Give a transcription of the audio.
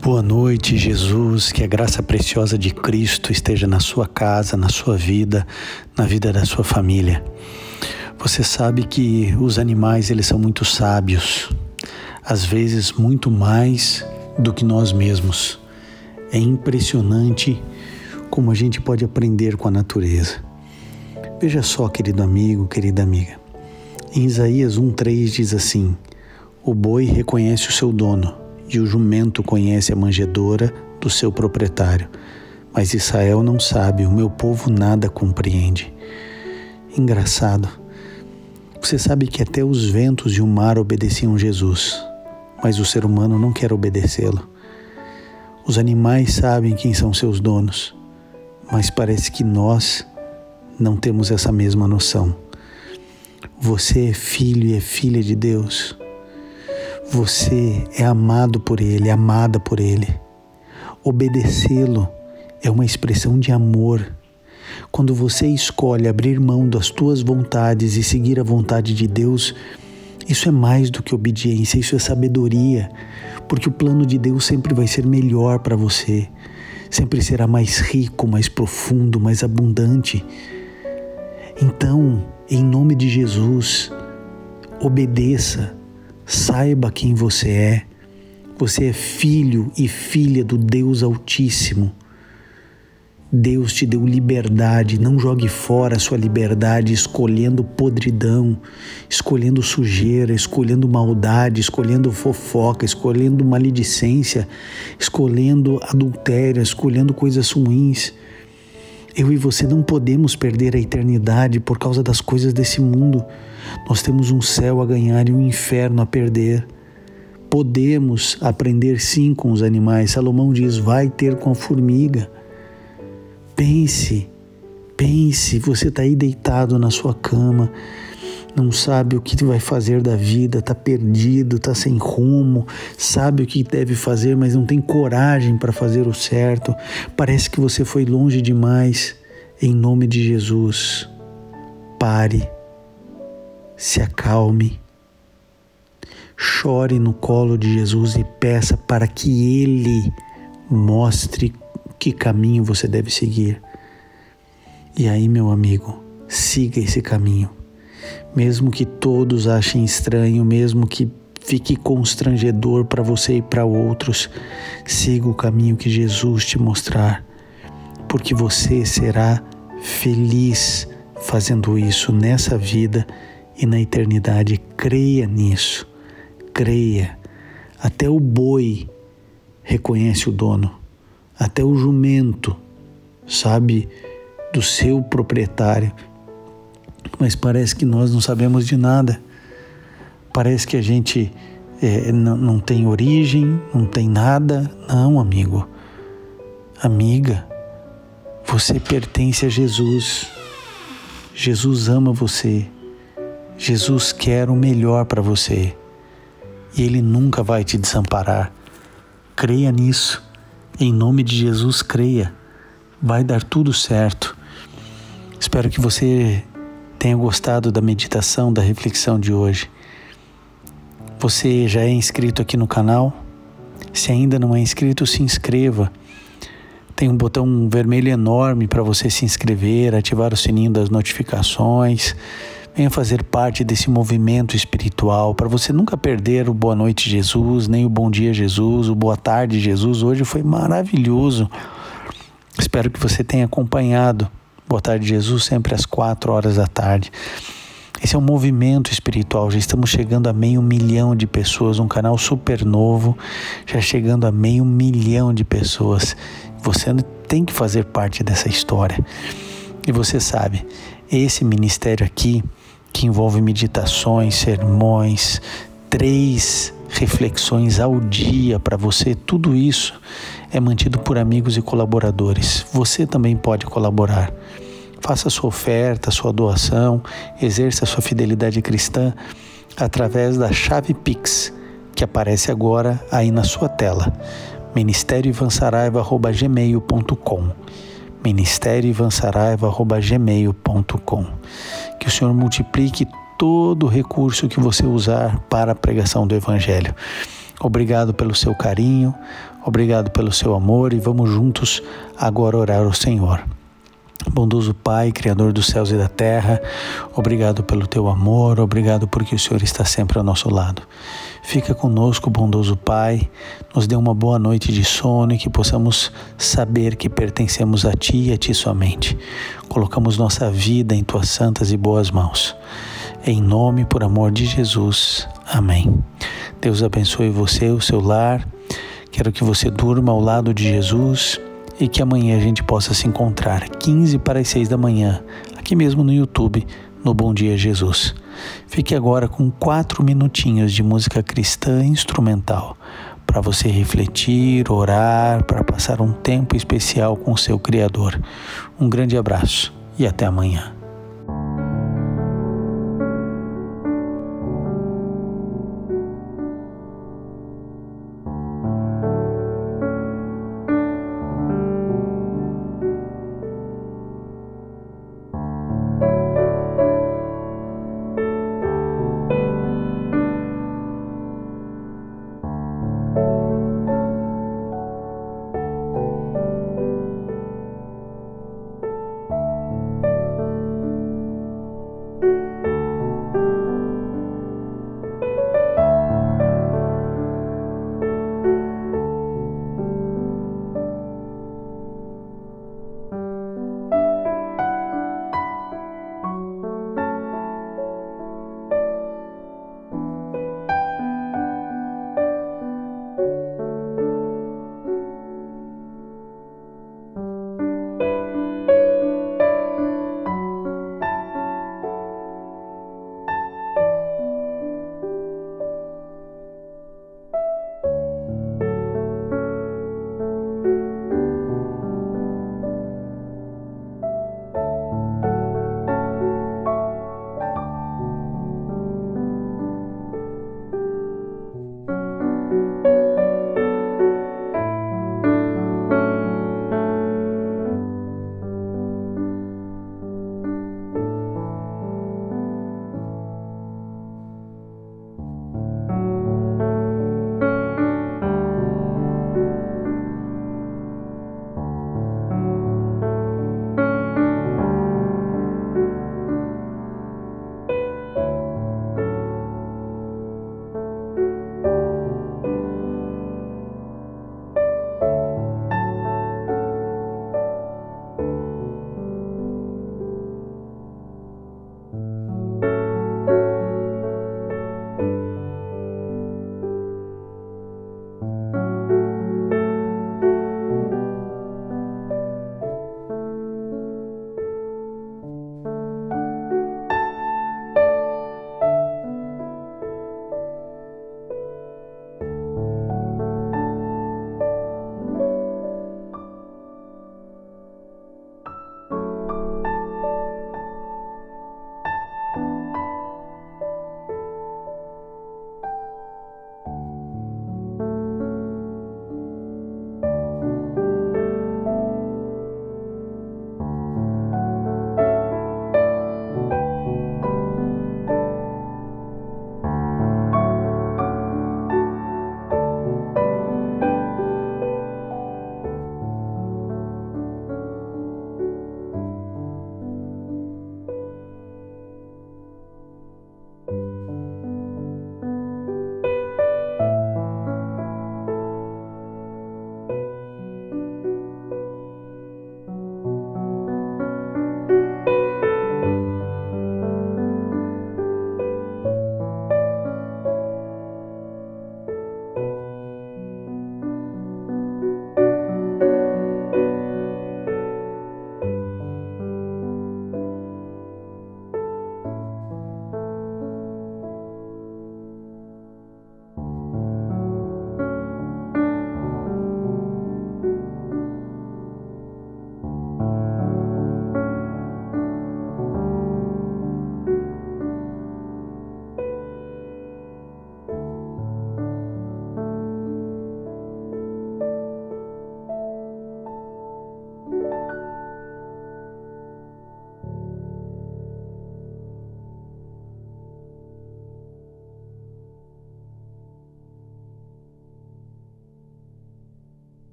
Boa noite, Jesus, que a graça preciosa de Cristo esteja na sua casa, na sua vida, na vida da sua família. Você sabe que os animais, eles são muito sábios, às vezes muito mais do que nós mesmos. É impressionante como a gente pode aprender com a natureza. Veja só, querido amigo, querida amiga, em Isaías 1:3 diz assim: o boi reconhece o seu dono, e o jumento conhece a manjedoura do seu proprietário, mas Israel não sabe, o meu povo nada compreende. Engraçado, você sabe que até os ventos e o mar obedeciam Jesus, mas o ser humano não quer obedecê-lo. Os animais sabem quem são seus donos, mas parece que nós não temos essa mesma noção. Você é filho e é filha de Deus. Você é amado por Ele, amada por Ele. Obedecê-lo é uma expressão de amor. Quando você escolhe abrir mão das tuas vontades e seguir a vontade de Deus, isso é mais do que obediência, isso é sabedoria, porque o plano de Deus sempre vai ser melhor para você, sempre será mais rico, mais profundo, mais abundante. Então, em nome de Jesus, obedeça. Saiba quem você é filho e filha do Deus Altíssimo. Deus te deu liberdade, não jogue fora a sua liberdade escolhendo podridão, escolhendo sujeira, escolhendo maldade, escolhendo fofoca, escolhendo maledicência, escolhendo adultério, escolhendo coisas ruins. Eu e você não podemos perder a eternidade por causa das coisas desse mundo. Nós temos um céu a ganhar e um inferno a perder. Podemos aprender sim com os animais. Salomão diz: vai ter com a formiga. Pense, você está aí deitado na sua cama, não sabe o que vai fazer da vida, está perdido, está sem rumo, sabe o que deve fazer, mas não tem coragem para fazer o certo, parece que você foi longe demais. Em nome de Jesus, pare, se acalme, chore no colo de Jesus e peça para que Ele mostre que caminho você deve seguir. E aí, meu amigo, siga esse caminho. Mesmo que todos achem estranho, mesmo que fique constrangedor para você e para outros, siga o caminho que Jesus te mostrar, porque você será feliz fazendo isso nessa vida e na eternidade. Creia nisso, creia. Até o boi reconhece o dono, até o jumento sabe do seu proprietário, mas parece que nós não sabemos de nada, parece que a gente não tem origem, não tem nada. Não, amigo, amiga, você pertence a Jesus. Jesus ama você, Jesus quer o melhor para você e Ele nunca vai te desamparar. Creia nisso, em nome de Jesus, creia, vai dar tudo certo. Espero que você tenha gostado da meditação, da reflexão de hoje. Você já é inscrito aqui no canal? Se ainda não é inscrito, se inscreva. Tem um botão vermelho enorme para você se inscrever, ativar o sininho das notificações. Venha fazer parte desse movimento espiritual, para você nunca perder o Boa Noite Jesus, nem o Bom Dia Jesus, o Boa Tarde Jesus. Hoje foi maravilhoso. Espero que você tenha acompanhado. Boa Tarde Jesus, sempre às 4 horas da tarde. Esse é um movimento espiritual, já estamos chegando a 500 mil de pessoas, um canal super novo, já chegando a 500 mil de pessoas. Você tem que fazer parte dessa história. E você sabe, esse ministério aqui, que envolve meditações, sermões, 3 reflexões ao dia para você, tudo isso é mantido por amigos e colaboradores. Você também pode colaborar. Faça sua oferta, sua doação, exerça sua fidelidade cristã através da chave Pix, que aparece agora aí na sua tela: ministerioivansaraiva@gmail.com. ministerioivansaraiva@gmail.com. Que o Senhor multiplique todo recurso que você usar para a pregação do Evangelho. Obrigado pelo seu carinho, obrigado pelo seu amor, e vamos juntos agora orar ao Senhor. Bondoso Pai, Criador dos céus e da terra, obrigado pelo teu amor, obrigado porque o Senhor está sempre ao nosso lado. Fica conosco, bondoso Pai, nos dê uma boa noite de sono e que possamos saber que pertencemos a Ti e a Ti somente. Colocamos nossa vida em Tuas santas e boas mãos. Em nome e por amor de Jesus. Amém. Deus abençoe você, o seu lar. Quero que você durma ao lado de Jesus e que amanhã a gente possa se encontrar 15 para as 6 da manhã, aqui mesmo no YouTube, no Bom Dia Jesus. Fique agora com 4 minutinhos de música cristã instrumental, para você refletir, orar, para passar um tempo especial com o seu Criador. Um grande abraço e até amanhã.